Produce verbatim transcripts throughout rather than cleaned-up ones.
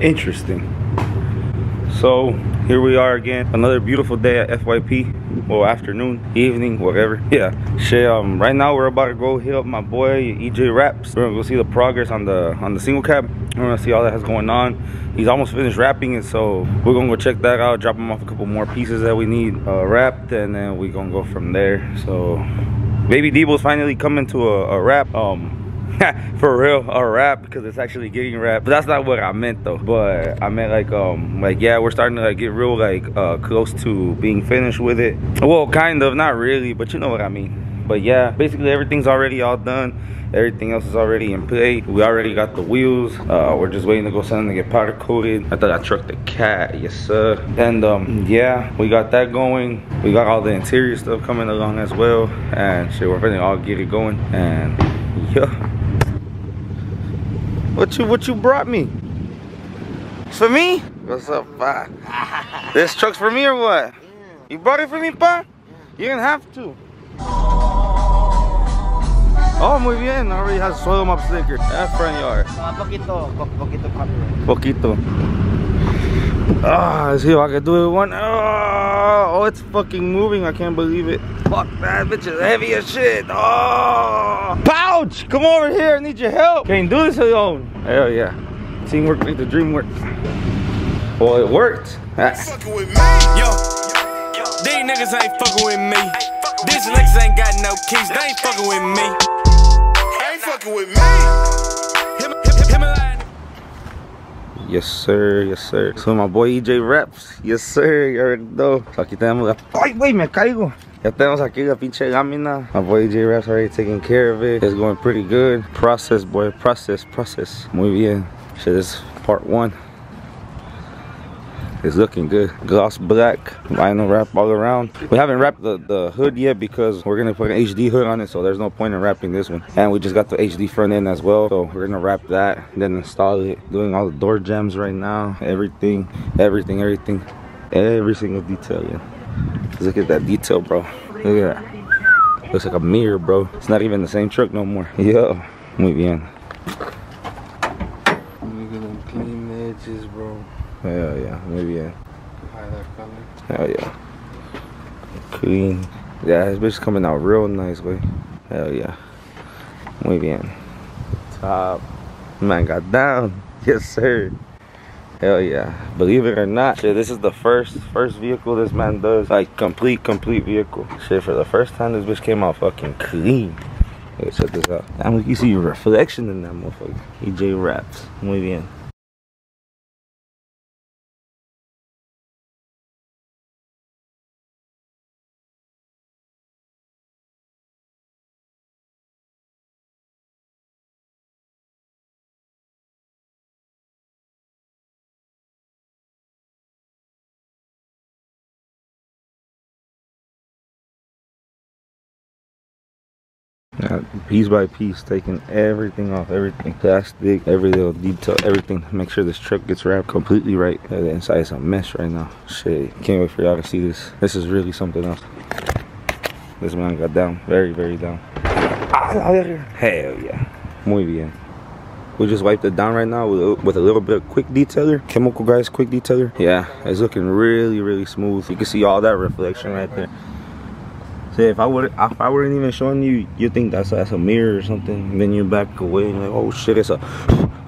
interesting. So here we are again, another beautiful day at F Y P, or afternoon, evening, whatever. Yeah, shit, um, right now we're about to go hit up my boy E J Wraps. We're gonna go see the progress on the on the single cab. We're gonna see all that has going on. He's almost finished wrapping it, so we're gonna go check that out, drop him off a couple more pieces that we need uh, wrapped, and then we're gonna go from there. So Baby Deebow's finally coming to a, a wrap. Um. For real, a wrap, because it's actually getting wrapped. But that's not what I meant though. But I meant like um like yeah, we're starting to like get real like uh close to being finished with it. Well, kind of, not really, but you know what I mean. But yeah, basically everything's already all done. Everything else is already in play. We already got the wheels. Uh we're just waiting to go send them to get powder coated. I thought I trucked the cat, yes sir. And um yeah, we got that going. We got all the interior stuff coming along as well. And shit, we're finna all get it going. And yeah. What you what you brought me? It's for me? What's up, Pa? This truck's for me or what? Yeah. You brought it for me, Pa? Yeah. You didn't have to. Oh, muy bien. Already has Suelo M O B sticker. That front yard. Poquito, poquito copyright. Poquito. Ah, let's see if I can do it one. Oh, oh, it's fucking moving. I can't believe it. Fuck, man, bitch is heavy as shit. Oh, Pouch, come over here. I need your help. Can't do this alone. Hell yeah. Teamwork make the dream work. Well, it worked. Fucking with me. Yo, these niggas ain't fucking with me. These niggas ain't got no keys. They ain't fucking with me. Ain't fucking with me. Yes, sir. Yes, sir. So my boy E J Wraps. Yes, sir. You already know. Aquí tenemos. Ay, wey, me caigo. Ya tenemos aquí la pinche lámina. My boy E J Wraps already taking care of it. It's going pretty good. Process, boy. Process, process. Muy bien. Shit, this is part one. It's looking good. Gloss black. Vinyl wrap all around. We haven't wrapped the, the hood yet because we're going to put an H D hood on it. So there's no point in wrapping this one. And we just got the H D front end as well. So we're going to wrap that. Then install it. Doing all the door jams right now. Everything. Everything. Everything. Every single detail, yeah. Look at that detail, bro. Look at that. Looks like a mirror, bro. It's not even the same truck no more. Yo, muy bien. Look at them clean edges, bro. Hell yeah, muy bien. Highlight color. Hell yeah. Clean. Yeah, this bitch is coming out real nice, way. Hell yeah. Muy bien. Top. Man got down. Yes, sir. Hell yeah. Believe it or not, shit, this is the first first vehicle this man does. Like complete, complete vehicle. Shit, for the first time this bitch came out fucking clean. Hey, check this out. I mean, you see your reflection in that motherfucker. E J Wraps. Muy bien. Uh, piece by piece, taking everything off, everything, plastic, every little detail, everything, to make sure this truck gets wrapped completely right. Yeah, the inside is a mess right now. Shit, can't wait for y'all to see this. This is really something else. This man got down, very, very down. Hell yeah, muy bien. We just wiped it down right now with a, with a little bit of quick detailer, Chemical Guys quick detailer. Yeah, it's looking really, really smooth. You can see all that reflection right there. If I would, if I weren't even showing you, you think that's that's a mirror or something. And then you back away and like, oh shit, it's a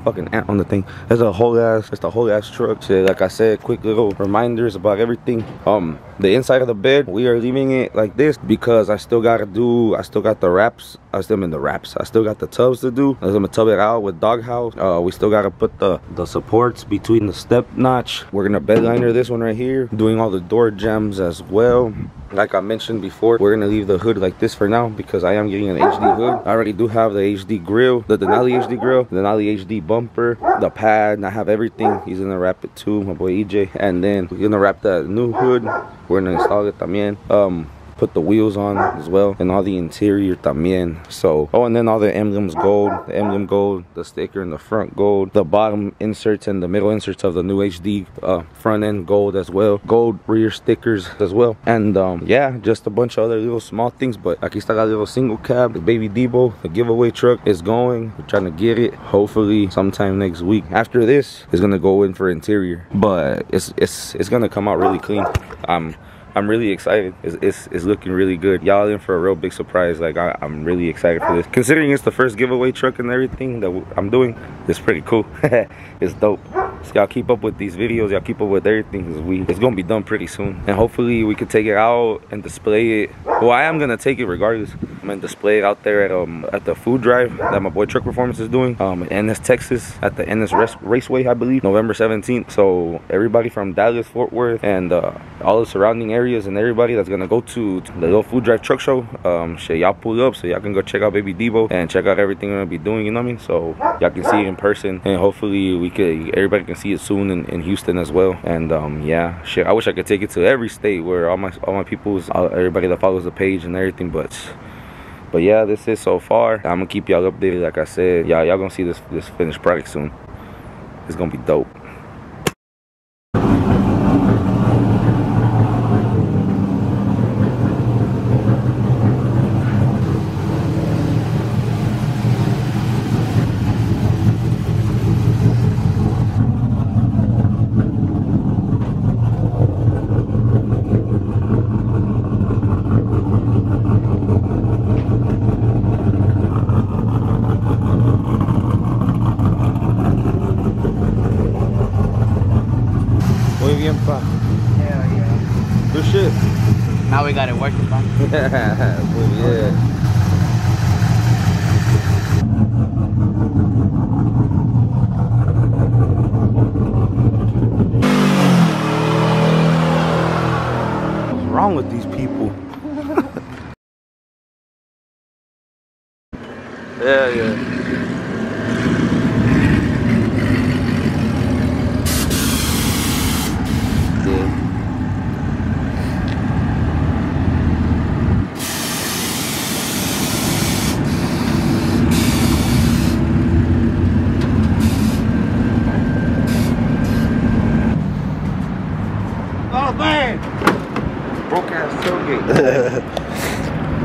fucking ant on the thing. That's a whole ass, it's a whole ass truck. Shit, like I said, quick little reminders about everything. Um, the inside of the bed, we are leaving it like this because I still gotta do. I still got the wraps. I still in the wraps. I still got the tubs to do. I'm gonna tub it out with Doghouse. Uh, we still gotta put the the supports between the step notch. We're gonna bedliner this one right here. Doing all the door jams as well. Like I mentioned before, we're gonna leave the hood like this for now because I am getting an H D hood. I already do have the H D grill, the Denali H D grill, the Denali H D bumper, the pad, and I have everything. He's gonna wrap it too, my boy E J. And then we're gonna wrap that new hood. We're gonna install it también. Um, put the wheels on as well, and all the interior también. So, oh, and then all the emblems gold, the emblem gold, the sticker in the front gold, the bottom inserts and the middle inserts of the new H D uh, front end gold as well, gold rear stickers as well, and um, yeah, just a bunch of other little small things. But aquí está la little single cab, the Baby Deebow, the giveaway truck is going. We're trying to get it hopefully sometime next week. After this, it's gonna go in for interior, but it's it's it's gonna come out really clean. I'm I'm really excited. It's, it's, it's looking really good. Y'all in for a real big surprise. Like I, I'm really excited for this. Considering it's the first giveaway truck and everything that I'm doing, it's pretty cool. It's dope. So y'all keep up with these videos. Y'all keep up with everything. Cause we, it's gonna be done pretty soon. And hopefully we can take it out and display it. Well, I am gonna take it regardless. I'm gonna display it out there at um at the food drive that my boy Truck Performance is doing um in Ennis, Texas, at the Ennis Raceway, I believe, November seventeenth. So everybody from Dallas, Fort Worth, and uh, all the surrounding areas. areas and everybody that's gonna go to the little food drive truck show, um shit, y'all pull up so y'all can go check out Baby Deebow and check out everything we're gonna be doing, you know what I mean? So y'all can see it in person, and hopefully we could, everybody can see it soon in, in Houston as well. And um yeah, shit, I wish I could take it to every state where all my all my people's all, everybody that follows the page and everything, but but yeah, this is so far. I'm gonna keep y'all updated. Like I said, y'all y'all gonna see this this finished product soon. It's gonna be dope. Now we got it working, man. Yeah, well, yeah. What's wrong with these people? Yeah, yeah.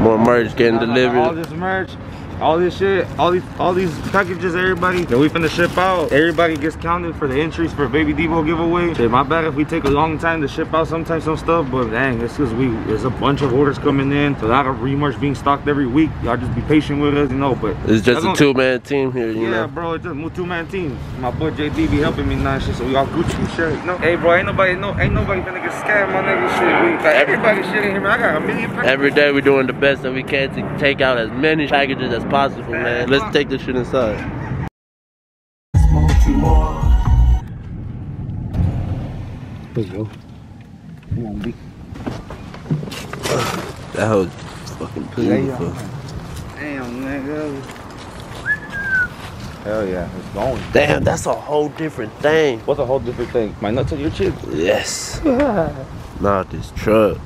More merch getting delivered. All this merch, all this shit, all these all these packages, everybody that we finna ship out. Everybody gets counted for the entries for Baby Deebow giveaway. Shit, my bad if we take a long time to ship out sometimes some stuff, but dang, this is we there's a bunch of orders coming in. So a lot of remerch being stocked every week. Y'all just be patient with us, you know. But it's just a two man team here, you yeah, know. Yeah, bro, it's just a two man team. My boy J D be helping me now, shit. So we all Gucci shit. No, hey, bro, ain't nobody no ain't nobody finna get scammed on nigga shit. We, like, everybody shit in here. Man, I got a million packages. Every day we're doing the best that we can to take out as many packages as possible, man. Let's take this shit inside. There you go. Come on, B. That was fucking beautiful. Damn, nigga. Hell yeah, it's going. Damn, that's a whole different thing. What's a whole different thing? My nuts on your chin? Yes. Not this truck.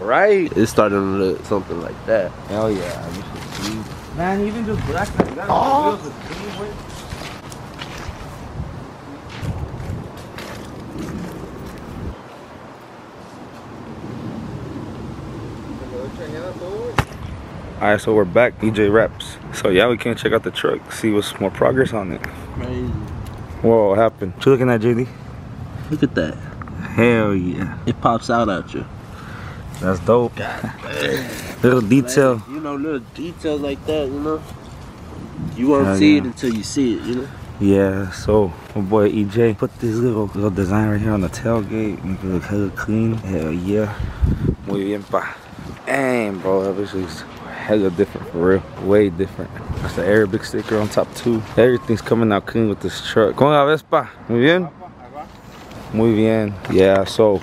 Right. It's starting to look something like that. Hell yeah, you should see. Man, even just black. Oh. All right, so we're back, E J Wraps. So yeah, we can check out the truck, see what's more progress on it. Crazy. Whoa, what happened? What you looking at, J D? Look at that. Hell yeah. It pops out at you. That's dope. Little detail. Like, you know, little details like that, you know? You won't Hell see yeah. it until you see it, you know? Yeah, so my boy E J put this little little design right here on the tailgate. Make it look hella clean. Hell yeah. Muy bien, pa. Damn, bro, this is hella different for real. Way different. That's the Arabic sticker on top too. Everything's coming out clean with this truck. ¿Cómo la ves, pa? Muy bien? Muy bien. Yeah, so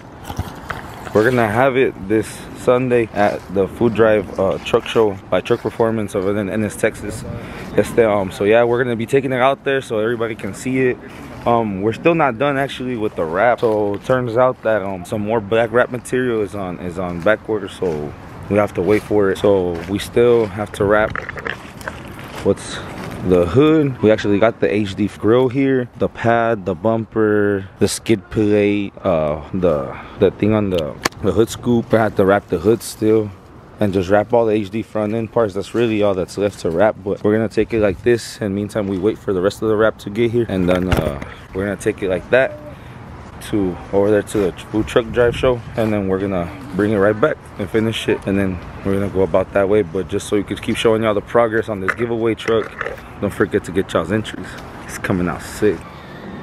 we're gonna have it this Sunday at the food drive uh, truck show by Truck Performance over in Ennis, Texas. It's the, um, so yeah, we're gonna be taking it out there so everybody can see it. Um, we're still not done actually with the wrap. So it turns out that um, some more black wrap material is on is on back order. So we have to wait for it. So we still have to wrap what's the hood. We actually got the H D grill here, the pad, the bumper, the skid plate, uh, the the thing on the, the hood scoop. I had to wrap the hood still and just wrap all the H D front end parts. That's really all that's left to wrap, but we're gonna take it like this. And meantime, we wait for the rest of the wrap to get here, and then uh, we're gonna take it like that to over there to the food truck drive show, and then we're gonna bring it right back and finish it, and then we're gonna go about that way. But just so you could keep showing y'all the progress on this giveaway truck, don't forget to get y'all's entries. It's coming out sick.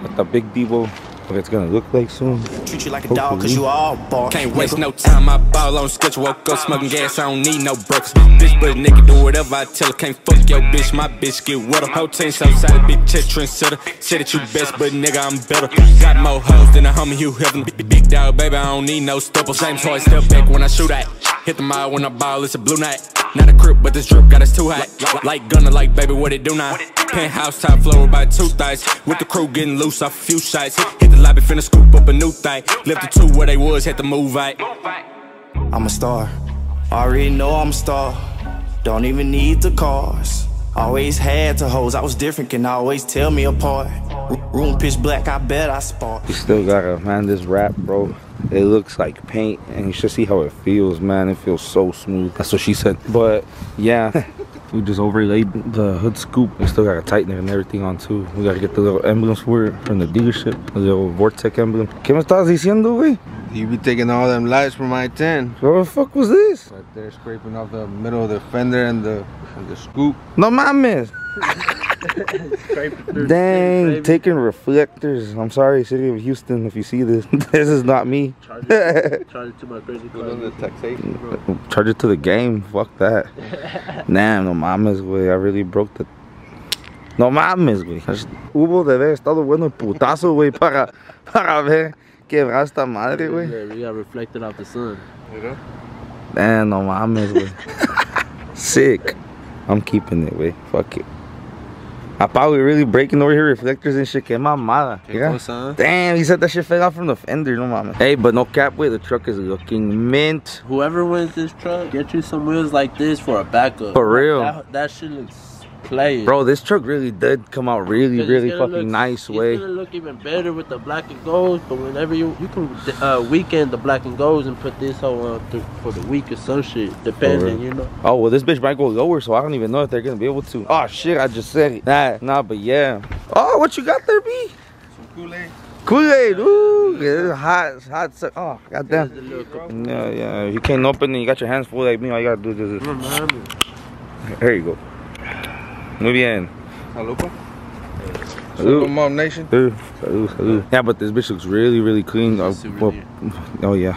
Got the Big Deebow, what it's gonna look like soon. Treat you like a dog, cause you all ball. Can't waste no time, I ball on sketch. Woke up smoking gas, I don't need no breakfast. Bitch, but nigga do whatever I tell her. Can't fuck your bitch, my bitch get wet up. Whole team outside a big chest trendsetter. Said that you best, but nigga I'm better. Got more hoes than a homie Hugh Heaven. Big dog, baby, I don't need no stubble. James Hart, step back when I shoot at. Hit the mile when I ball, it's a blue night. Not a crib, but this drip got us too hot. Like gunner, like baby, what it do now? Penthouse top floor by two thighs. With the crew getting loose off a few shots. Hit the lobby, finna scoop up a new thing. Left the two where they was, had to move out. I'm a star. I already know I'm a star. Don't even need the cars. Always had to hoes. I was different, can always tell me apart. Room pitch black, I bet I spark. You still gotta find this wrap, bro. It looks like paint, and you should see how it feels, man. It feels so smooth. That's what she said. But yeah, we just overlaid the hood scoop. We still gotta tighten it and everything on too. We gotta get the little emblems for it from the dealership, the little Vortec emblem. ¿Qué me estás diciendo, güey? You be taking all them lights from my ten. What the fuck was this? Right there, scraping off the middle of the fender and the and the scoop. No mames. Dang, taking reflectors. I'm sorry, City of Houston, if you see this. This is not me. Charge it, charge it to my crazy taxation. Charge it to the game. Fuck that. Nah, no mames, güey. I really broke the. No mames, güey. Hubo de haber estado bueno el putazo, güey, para para ver quebrar esta madre, güey. Yeah, reflected off the sun. You know? Damn, no mames, güey. Sick. I'm keeping it, güey. Fuck it. I probably really breaking over here reflectors and shit. Que mamada. Yeah? Damn, he said that shit fell out from the fender. No mama. Hey, but no cap, way the truck is looking mint. Whoever wins this truck, get you some wheels like this for a backup. For real. That, that shit looks playing. Bro, this truck really did come out really, really fucking look, nice way. It's gonna look even better with the black and golds, but whenever you you can uh, weekend the black and golds and put this whole on through for the week or some shit, depending, you know. Oh well, this bitch might go lower, so I don't even know if they're gonna be able to. Oh shit, I just said it. Nah, nah, but yeah. Oh, what you got there, B? Some Kool-Aid. Kool-Aid, ooh, it's hot, it's hot. Oh, goddamn. Yeah, yeah. If you can't open it, you got your hands full like me. All you gotta do is this. There you go. Muy bien. Salupa. Salupa, Mom Nation. Salud, salud, salud. Yeah, but this bitch looks really, really clean. Oh, well, oh yeah.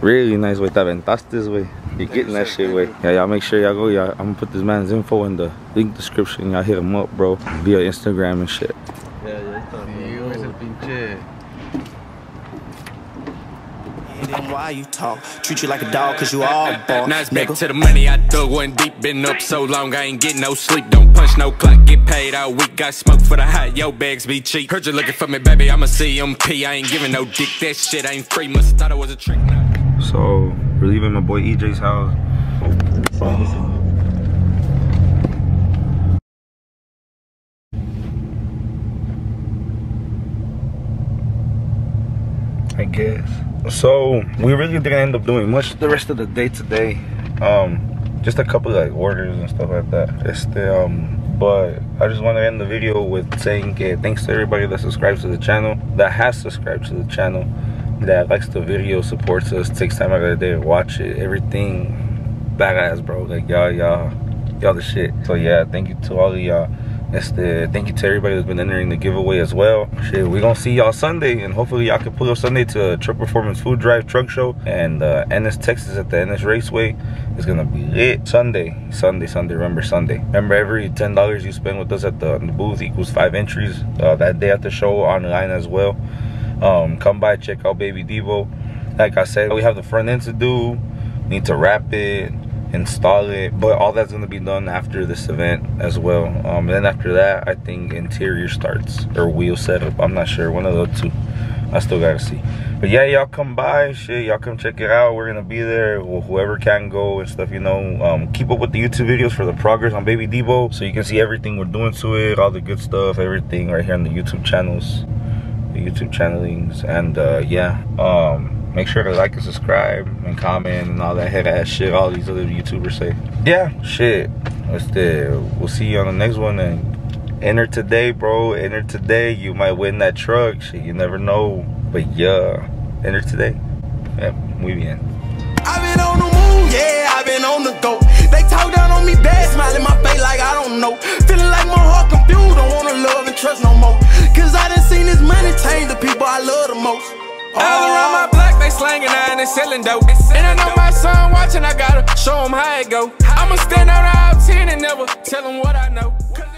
Really nice way. Te aventaste, way. You're getting that shit, way. Yeah, y'all make sure y'all go. Y'all, I'm gonna put this man's info in the link description. Y'all hit him up, bro. Via Instagram and shit. Yeah, yeah. Why you talk? Treat you like a dog, cause you all ball. Now it's back to the money I dug, wasn't deep. Been up so long, I ain't get no sleep. Don't punch no clock, get paid all week. Got smoke for the hot, yo bags be cheap. Heard you looking for me, baby, I'm a C M P. I ain't giving no dick, that shit ain't free. Must thought it was a trick. So, we're leaving my boy E J's house. Oh. I guess. So we really didn't end up doing much the rest of the day today. Um, just a couple of, like orders and stuff like that. Este, um, but I just want to end the video with saying que thanks to everybody that subscribes to the channel, that has subscribed to the channel, that likes the video, supports us, takes time out of the day to watch it, everything. Badass, bro. Like y'all, y'all, y'all the shit. So yeah, thank you to all of y'all. The, thank you to everybody that's been entering the giveaway as well. Shit, we're gonna see y'all Sunday, and hopefully y'all can pull up Sunday to a Truck Performance Food Drive Truck Show and uh, Ennis, Texas at the Ennis Raceway. It's gonna be lit. Sunday, Sunday, Sunday, remember Sunday. Remember every ten dollars you spend with us at the, the booth equals five entries uh, that day at the show online as well. Um, come by, check out Baby Deebow. Like I said, we have the front end to do, we need to wrap it, install it, but all that's going to be done after this event as well. Um and then after that, I think interior starts or wheel setup, I'm not sure, one of the two. I still gotta see. But yeah, y'all come by, shit, y'all come check it out. We're gonna be there, well, whoever can go and stuff, you know. Um, keep up with the YouTube videos for the progress on Baby Deebow, so you can see everything we're doing to it, all the good stuff, everything right here on the YouTube channels, the YouTube channelings, and uh, yeah. Um, Make sure to like and subscribe and comment and all that head ass shit all these other YouTubers say. Yeah, shit. That's it. We'll see you on the next one, and enter today, bro. Enter today. You might win that truck. Shit, you never know. But yeah, enter today. Yeah, muy bien. I've been on the moon, yeah, I've been on the go. They talk down on me bad, smiling my face like I don't know. Feeling like my heart confused, don't wanna love and trust no more. Cause I done seen this money change the people I love the most. All around my block, they slangin' iron and selling dope. And I know my son watching, I gotta show him how it go. I'ma stand out out ten and never tell him what I know.